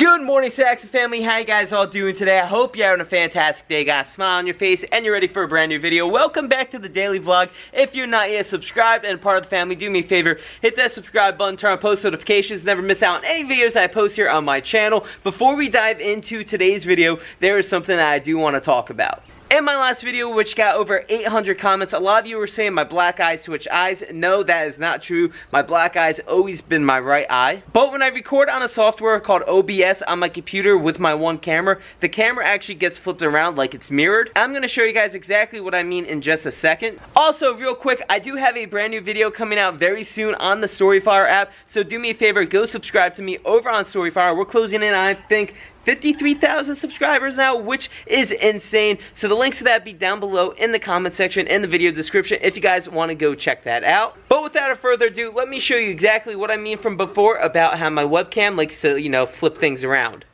Good morning, Saxton family. How you guys all doing today? I hope you're having a fantastic day, guys. Smile on your face, and you're ready for a brand new video. Welcome back to the daily vlog. If you're not yet subscribed and part of the family, do me a favor. Hit that subscribe button, turn on post notifications, never miss out on any videos I post here on my channel. Before we dive into today's video, there is something that I do want to talk about. In my last video, which got over 800 comments, a lot of you were saying my black eye switch eyes. No, that is not true. My black eye's always been my right eye. But when I record on a software called OBS on my computer with my one camera, the camera actually gets flipped around like it's mirrored. I'm going to show you guys exactly what I mean in just a second. Also, real quick, I do have a brand new video coming out very soon on the Storyfire app. So do me a favor, go subscribe to me over on Storyfire. We're closing in, I think, 53,000 subscribers now, which is insane. So the links to that be down below in the comment section in the video description if you guys want to go check that out. But without further ado, let me show you exactly what I mean from before about how my webcam likes to, you know, flip things around.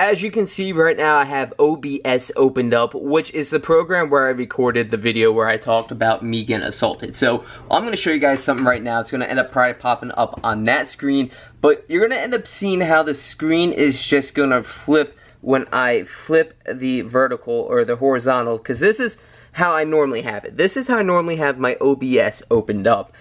As you can see right now, I have OBS opened up, which is the program where I recorded the video where I talked about me getting assaulted. So I'm going to show you guys something right now. It's going to end up probably popping up on that screen, but you're going to end up seeing how the screen is just going to flip when I flip the vertical or the horizontal, because this is how I normally have it. This is how I normally have my OBS opened up.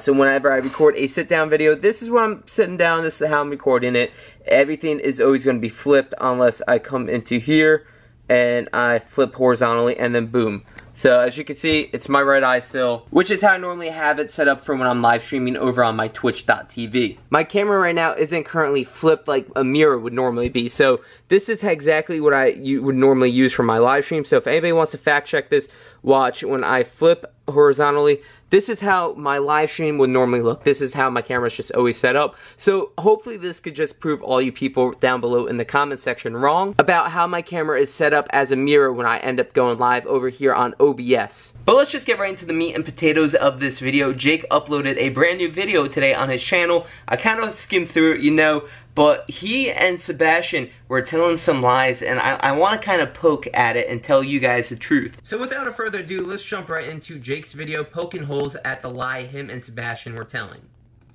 So whenever I record a sit-down video, this is what I'm sitting down, this is how I'm recording it. Everything is always going to be flipped unless I come into here and I flip horizontally and then boom. So as you can see, it's my right eye still, which is how I normally have it set up for when I'm live streaming over on my twitch.tv. My camera right now isn't currently flipped like a mirror would normally be, so this is exactly what you would normally use for my live stream. So if anybody wants to fact check this, watch when I flip horizontally. This is how my live stream would normally look. This is how my camera's just always set up. So hopefully this could just prove all you people down below in the comment section wrong about how my camera is set up as a mirror when I end up going live over here on OBS. But let's just get right into the meat and potatoes of this video. Jake uploaded a brand new video today on his channel. I kind of skimmed through it, you know, but he and Sebastian were telling some lies, and I want to kind of poke at it and tell you guys the truth. So without further ado, let's jump right into Jake's video poking holes at the lie him and Sebastian were telling.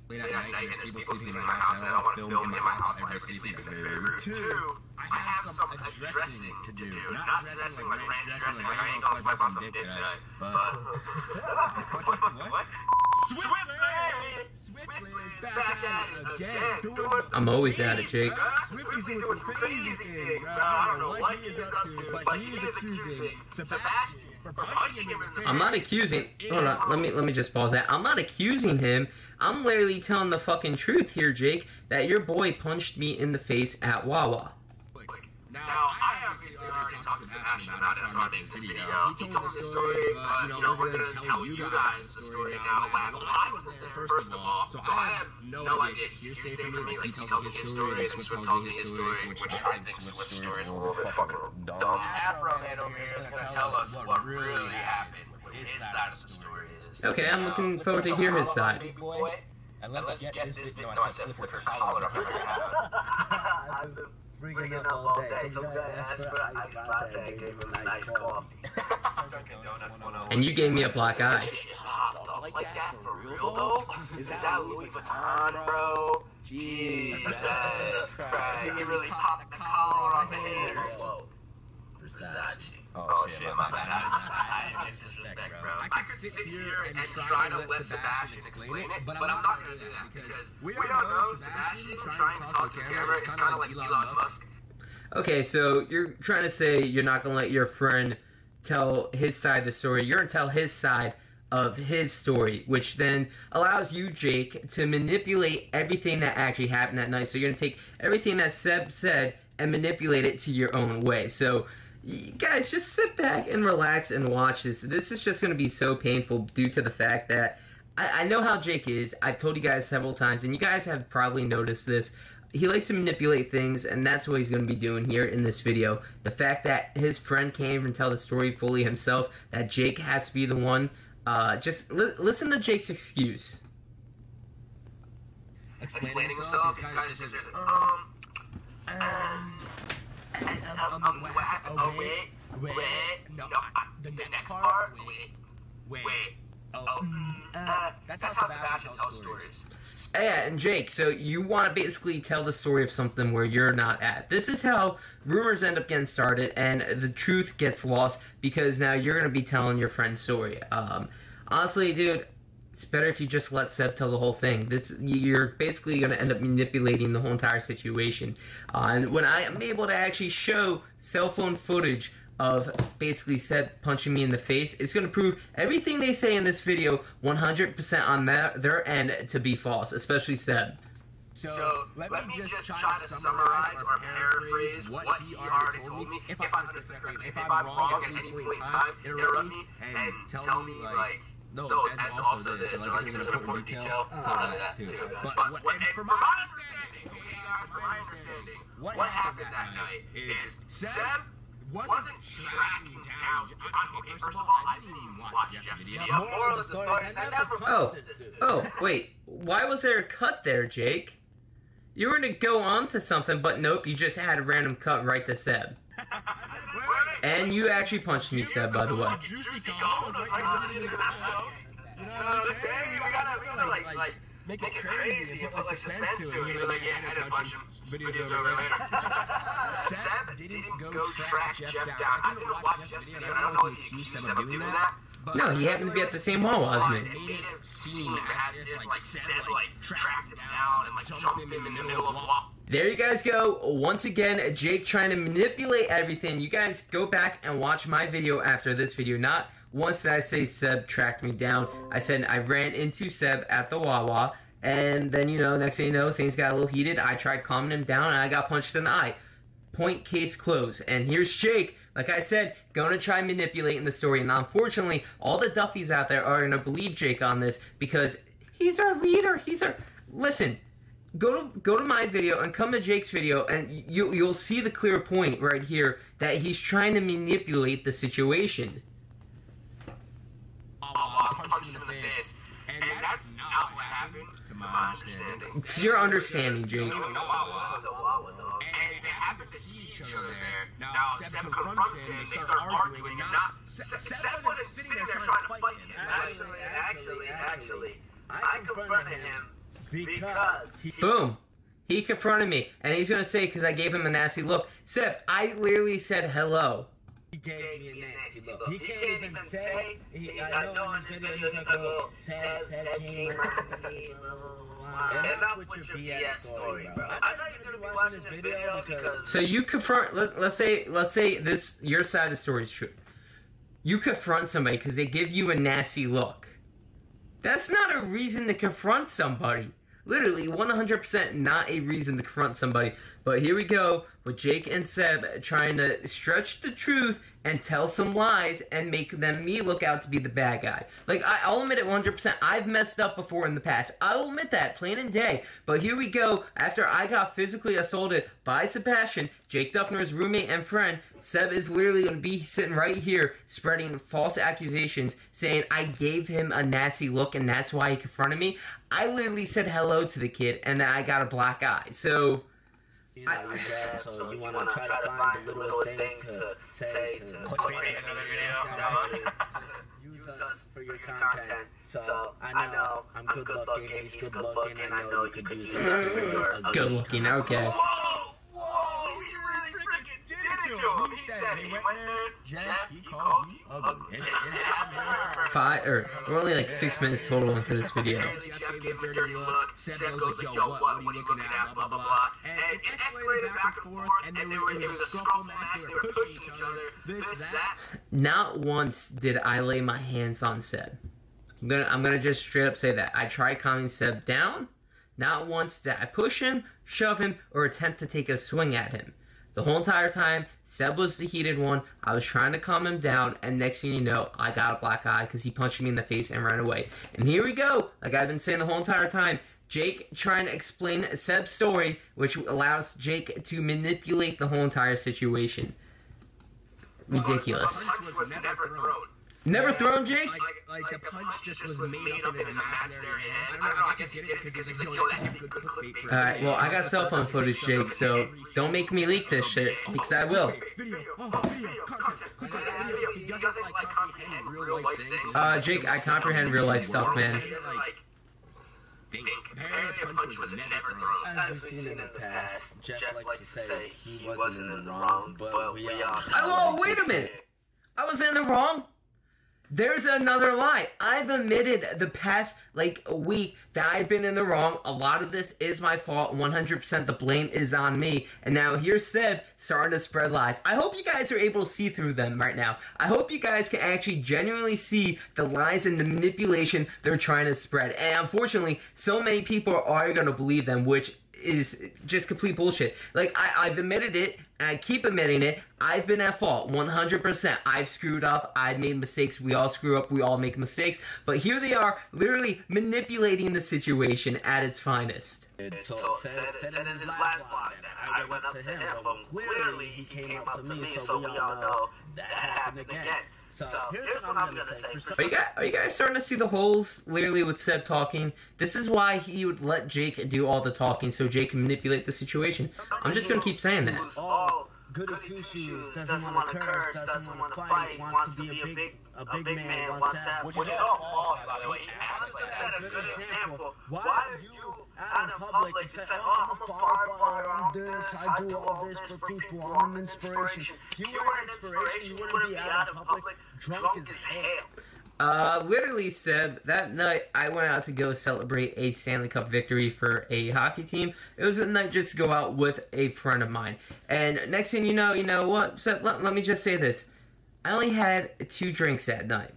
Late at night, there's people sleeping in my house, and I don't want to film in my house while everybody's sleeping. Two, I have some addressing to do. Not dressing like ranch dressing, like I ain't gonna swipe on some dick today. But... what? Swiftly! I'm always at it, Jake. He's doing some crazy things, bro. I don't know what he is up to, but he is accusing Sebastian for punching him in the face. I'm not accusing. Hold on, let me just pause that. I'm not accusing him. I'm literally telling the fucking truth here, Jake, that your boy punched me in the face at Wawa. Now, I obviously already talked to Sebastian about it, that's why I made this video. He told his story, but, you know, we're going to tell you guys the story now. I wasn't there, first of all, so I have no idea. You're saying for me, like, he tells me his story, and Swift tells me his story, which I think Swift's story is a little bit fucking dumb. Afro Man over here is going to tell us what really happened, what his side of the story is. Okay, I'm looking forward to hear his side. And let's get this video, I said flip your collar up here. Bringing up all day. Some guy asked for an iced latte and gave him a nice coffee. And you gave me a black eye. Like that for real though? Is that Louis Vuitton, bro? Jesus Christ. He really popped the collar on the haters. Versace. Oh shit, my bad. I didn't disrespect, bro. I could sit here and try to let Sebastian explain it, but I'm not gonna do that because we don't know. Sebastian trying to talk to the camera is kind of like Elon Musk. Okay, so you're trying to say you're not gonna let your friend tell his side of the story. You're gonna tell his side of his story, which then allows you, Jake, to manipulate everything that actually happened that night. So you're gonna take everything that Seb said and manipulate it to your own way. So you guys, just sit back and relax and watch this. This is just going to be so painful due to the fact that I know how Jake is. I've told you guys several times, and you guys have probably noticed this. He likes to manipulate things, and that's what he's going to be doing here in this video. The fact that his friend can't even tell the story fully himself, that Jake has to be the one. Just listen to Jake's excuse. Explaining himself, he's kind of just wait, the next part, wait, That's how Sebastian tells stories. Yeah, and Jake, so you want to basically tell the story of something where you're not at. This is how rumors end up getting started, and the truth gets lost because now you're going to be telling your friend's story. Honestly, dude, it's better if you just let Seb tell the whole thing. This, you're basically going to end up manipulating the whole entire situation. And when I am able to actually show cell phone footage of basically Seb punching me in the face, it's going to prove everything they say in this video 100% on their end to be false, especially Seb. So let me just try to summarize or paraphrase what he already told me. If I'm correctly, if I'm wrong at any point in time, interrupt me and tell me, like, no, and also this, or like if there's an important detail, something like that too. But from my understanding, okay guys, from my understanding, what happened that night is Seb wasn't tracking down. Okay, first of all, I didn't even watch Jeff's video. Moral of the story is I never posted. Oh, wait. Why was there a cut there, Jake? You were going to go on to something, but nope, you just had a random cut right to Seb. And you actually punched me, Seb, by the way. Make it crazy and put like suspense to it. You're like, yeah, edit a bunch of videos over later. Seb didn't go track Jeff down. I didn't watch Jeff's video, and I don't know if he accused Seb of doing that. No, he happened to be at the same mall as me. It made him seem as if like Seb like tracked him down and like jumped him in the middle of a wall. There you guys go. Once again, Jake trying to manipulate everything. You guys go back and watch my video after this video. Not once did I say Seb tracked me down. I said I ran into Seb at the Wawa, and then, you know, next thing you know, things got a little heated. I tried calming him down, and I got punched in the eye. Point case closed. And here's Jake, like I said, going to try manipulating the story. And unfortunately, all the Duffies out there are going to believe Jake on this because he's our leader. He's our... Listen... Go to my video and come to Jake's video, and you'll see the clear point right here that he's trying to manipulate the situation. Punch him in the face, and that's not what happened to my understanding. It's your understanding, Jake. And they happen to see each other there. Now Seb confronts him, and they start arguing, and not Seb wasn't sitting there trying to fight him. Actually, I confronted him. Because boom, he confronted me, and he's gonna say because I gave him a nasty look. Seb, I literally said hello. He gave me a nasty look. He can't even say. I know in his videos he's like, "Oh, Seb came after me." Enough with your BS story, bro. I'm not even gonna be watching this video because. So you confront. Let's say this. Your side of the story is true. You confront somebody because they give you a nasty look. That's not a reason to confront somebody. Literally, 100% not a reason to confront somebody. But here we go with Jake and Seb trying to stretch the truth and tell some lies and make me look out to be the bad guy. Like, I'll admit it 100%. I've messed up before in the past. I'll admit that, plain and day. But here we go. After I got physically assaulted by Sebastian, Jake Dufner's roommate and friend, Seb is literally going to be sitting right here spreading false accusations saying I gave him a nasty look and that's why he confronted me. I literally said hello to the kid and I got a black eye. So... You know, so you want to try to find the littlest things to say to create another video. Use us for your content. So I know I'm good looking, he's good looking, and I know you could use us for your good looking. Okay. Whoa! He really freaking did it to him. He said he went there. Jeff, he called you ugly. We're only like 6 minutes total into this video. Jeff gave him a dirty look. Seb goes like, yo, what are you looking at? Blah, blah, blah. And it escalated back and forth, and it was a scruffle match. They were pushing each other. This, that. Not once did I lay my hands on Seb. I'm gonna just straight up say that. I tried calming Seb down. Not once did I push him, shove him, or attempt to take a swing at him. The whole entire time, Seb was the heated one, I was trying to calm him down, and next thing you know, I got a black eye because he punched me in the face and ran away. And here we go, like I've been saying the whole entire time, Jake trying to explain Seb's story, which allows Jake to manipulate the whole entire situation. Ridiculous. The punch was never thrown. Never thrown, Jake? Like the punch just was made up in his imaginary head. I don't know, I guess he did because he's doing that good clickbait. Alright, well, I got cell phone footage, Jake, so don't make me leak this shit, because I will. Jake, I comprehend real life stuff, man. Apparently a punch was never thrown. As we've seen in the past, Jeff likes to say he wasn't in the wrong, but we are. Oh, wait a minute! I was in the wrong? There's another lie. I've admitted the past, like, a week that I've been in the wrong. A lot of this is my fault. 100% the blame is on me. And now here's Seb starting to spread lies. I hope you guys are able to see through them right now. I hope you guys can actually genuinely see the lies and the manipulation they're trying to spread. And unfortunately, so many people are going to believe them, which is just complete bullshit. Like, I've admitted it, and I keep admitting it. I've been at fault, 100%. I've screwed up, I've made mistakes, we all screw up, we all make mistakes, but here they are, literally manipulating the situation at its finest. So, said in his live blog that I went up to him, but clearly he came up to me, so we all know that happened again. So here's what I'm gonna say. Are you guys starting to see the holes, literally, with Seb talking? This is why he would let Jake do all the talking, so Jake can manipulate the situation. I'm just gonna keep saying that. Oh, goody two-shoes, doesn't want to curse, doesn't want to fight, wants to be a big man, wants to have... Which is all false, by the way. He actually set a good example. Why did you out in public and say, oh, I'm a firefighter, I'm this, I do all this for people, I'm an inspiration. If you were an inspiration, you wouldn't be out in public drunk as hell. Literally said that night I went out to go celebrate a Stanley Cup victory for a hockey team. It was a night just to go out with a friend of mine. And next thing you know what? So let me just say this. I only had 2 drinks that night.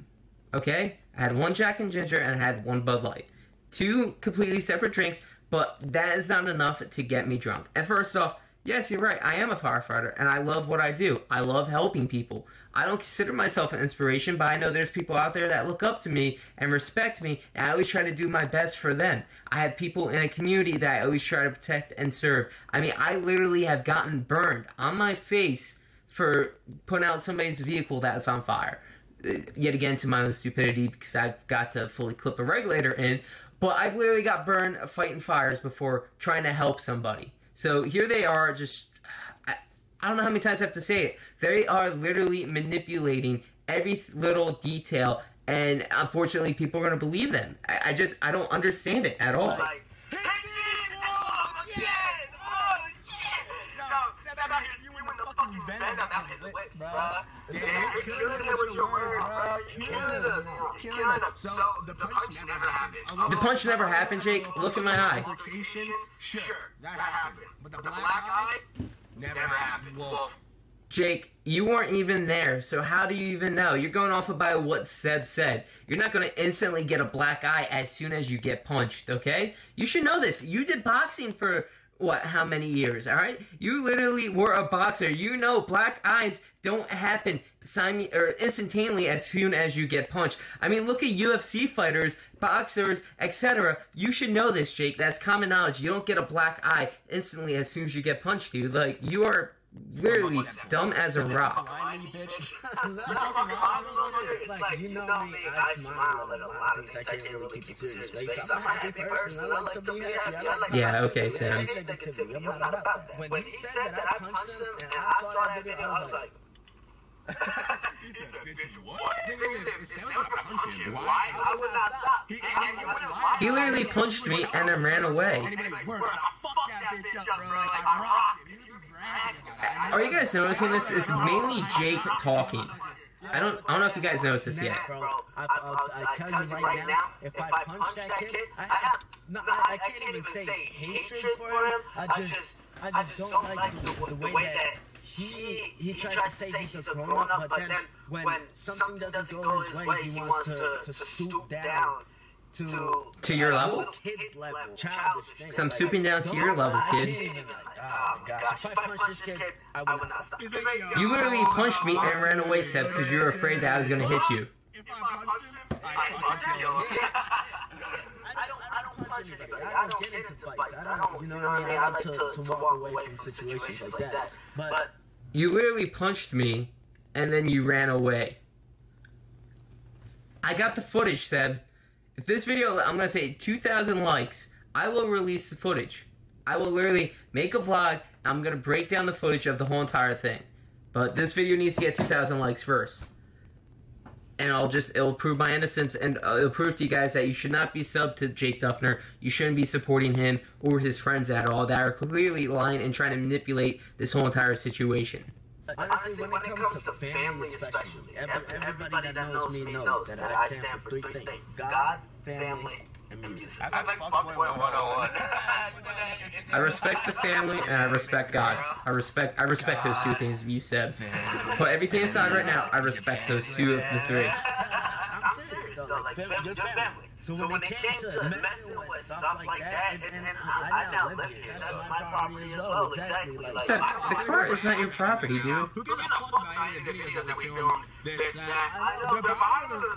Okay? I had 1 Jack and Ginger and I had 1 Bud Light. 2 completely separate drinks, but that is not enough to get me drunk. And first off, yes, you're right. I am a firefighter, and I love what I do. I love helping people. I don't consider myself an inspiration, but I know there's people out there that look up to me and respect me, and I always try to do my best for them. I have people in a community that I always try to protect and serve. I mean, I literally have gotten burned on my face for putting out somebody's vehicle that was on fire. Yet again, to my own stupidity, because I've got to fully clip a regulator in, but I've literally got burned fighting fires before trying to help somebody. So here they are, just, I don't know how many times I have to say it. They are literally manipulating every little detail, and unfortunately people are going to believe them. I don't understand it at all. Like, hey, the punch never happened, Jake. Look in my eye. Sure, that happened. But the black eye never happened. Wolf. Jake, you weren't even there, so how do you even know? You're going off about what Seb said. You're not going to instantly get a black eye as soon as you get punched, okay? You should know this. You did boxing for... what, how many years, alright? You literally were a boxer. You know black eyes don't happen instantaneously as soon as you get punched. I mean, look at UFC fighters, boxers, etc. You should know this, Jake. That's common knowledge. You don't get a black eye instantly as soon as you get punched, dude. Like, you are literally dumb as a rock. You know me, I smile at a lot of things. I can't really keep it serious. I'm a happy person. I like to be happy. Yeah, okay, Sam. I'm not about that. When he said that I punched him and I saw that video, I was like, he said, bitch, what? I would not stop. He literally punched me and then ran away. Are you guys noticing this? It's mainly Jake talking. I don't know if you guys noticed this yet. I tell you right now, if I punch that kid, I can't even say hatred for him. I just don't like the way that he tries to say he's a grown-up, but then when something doesn't go his way, he wants to stoop down. To your level? So I'm stooping down to your level, kid. You literally punched me and ran away, Seb, because you were afraid that I was going to hit you. I don't punch anybody. I don't get into fights. I like to walk away from situations like that. But you literally punched me, and then you ran away. I got the footage, Seb. If this video, I'm going to say 2,000 likes, I will release the footage. I will literally make a vlog, and I'm going to break down the footage of the whole entire thing. But this video needs to get 2,000 likes first. And it'll prove my innocence, and it'll prove to you guys that you should not be subbed to Jake Dufner. You shouldn't be supporting him or his friends at all that are clearly lying and trying to manipulate this whole entire situation. Honestly, when it comes to family especially, everybody that knows me knows that I stand for three things. God, family, and music. I like fuckboy 101. I respect the family and I respect God. I respect those two things you said. Put everything aside right now, I respect those two of the three. I'm serious though, like your family. So when it came to messing with stuff like that, and I now live here, that's my property as well, exactly. Except the car is not your property, dude. Who gives a fuck about any of the videos that we filmed? This, that, I know, the bottom of the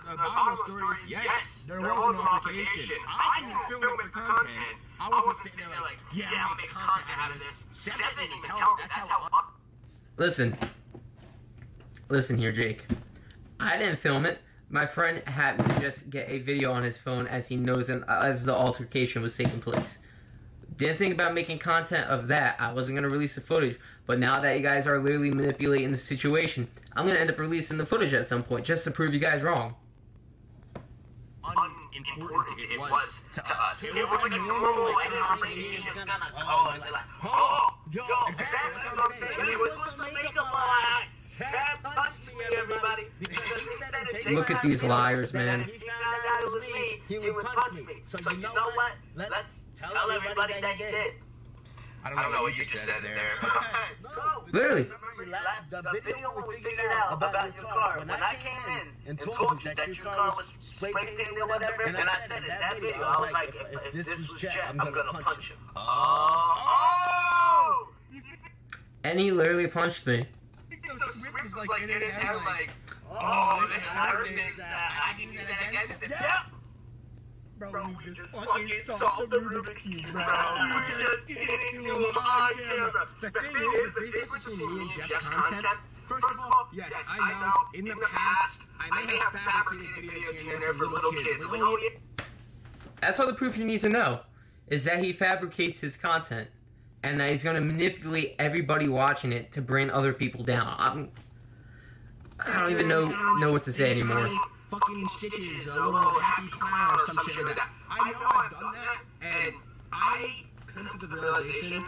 story is, yes, there was an obligation. I didn't film it for content. I wasn't sitting there like, yeah, I'll make content out of this. Seth didn't even tell me, that's how... Listen here, Jake. I didn't film it. My friend had to just get a video on his phone as he knows and as the altercation was taking place. Didn't think about making content of that. I wasn't going to release the footage. But now that you guys are literally manipulating the situation, I'm going to end up releasing the footage at some point just to prove you guys wrong. Unimportant it was to us. It was like a normal operation. It's going to go and be like, oh, yo, exactly what I'm saying. It was supposed to make up my eyes. Everybody. Look at these liars, man. He found out it was me, he would punch me. So you know what? Let's tell everybody that he did. I don't know what you just said there. No, literally. The video when we figured out about your car, when I came in and told you that your car was spray-painted or whatever, and I said in that video, I was like, if this was Jeff, I'm going to punch him. Oh! And he literally punched me. Like, it is like, oh, this is I can use that against it. Yeah. Bro, we just fucking solved the Rubik's Cube, bro. We just get into him on camera. The thing is, the difference between me and Jeff's concept, first of all, yes, I know, in the past, I may have fabricated videos here and there for little kids. That's all the proof you need to know, is that he fabricates his content. And that he's going to manipulate everybody watching it to bring other people down. I don't even know what to say anymore. Fucking stitches, a little happy clown or some shit like that. I know I've done that, and I come to the realization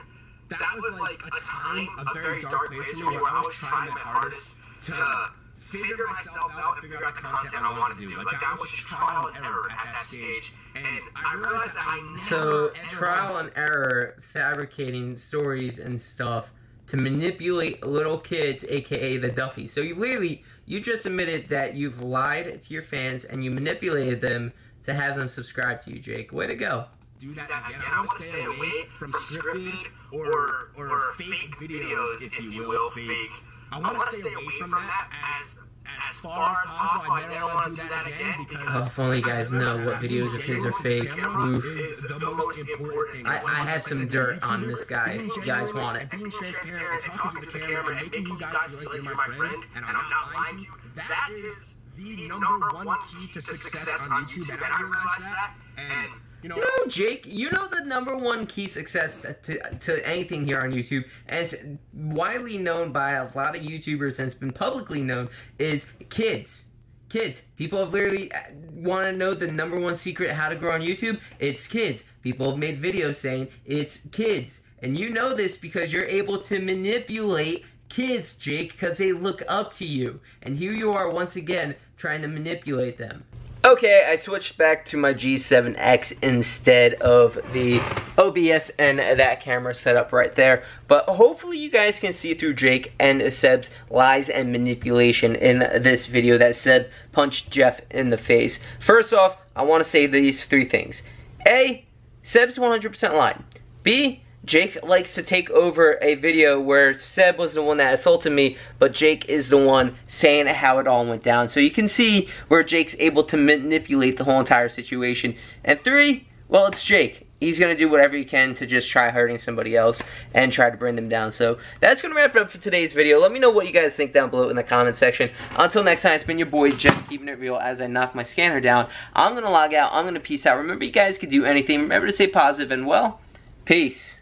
that was like a time, a very dark place for me where I was trying my hardest to figure myself out and figure out the content I wanted to do. Like, that was just trial and error at that stage. And I realized that I never... So, trial and error, fabricating stories and stuff to manipulate little kids, a.k.a. the Duffy. So, you literally, you just admitted that you've lied to your fans and you manipulated them to have them subscribe to you, Jake. Way to go. Do that again. I want to stay away from scripted or fake videos, if you will, fake. I want to stay away from that as far as possible. I never want to do that again because... If only you guys know what videos of his are fake. I had some dirt on this guy. You guys want it. Being transparent and talking to the camera and making you guys feel like you're my friend and I'm not lying to you. That is the number 1 key to success on YouTube, and I realized that. And... You know, Jake, you know the number 1 key success to anything here on YouTube, and it's widely known by a lot of YouTubers and it's been publicly known, is kids. Kids. People have literally want to know the number 1 secret how to grow on YouTube. It's kids. People have made videos saying it's kids. And you know this because you're able to manipulate kids, Jake, because they look up to you. And here you are once again trying to manipulate them. Okay, I switched back to my G7X instead of the OBS and that camera setup right there. But hopefully you guys can see through Jake and Seb's lies and manipulation in this video that Seb punched Jeff in the face. First off, I want to say these 3 things. A, Seb's 100% lying. B, Jake likes to take over a video where Seb was the one that assaulted me, but Jake is the one saying how it all went down. So you can see where Jake's able to manipulate the whole entire situation. And 3, well, it's Jake. he's going to do whatever he can to just try hurting somebody else and try to bring them down. So that's going to wrap it up for today's video. Let me know what you guys think down below in the comment section. Until next time, it's been your boy Jeff, keeping it real as I knock my scanner down. I'm going to log out. I'm going to peace out. Remember, you guys can do anything. Remember to stay positive and, well, peace.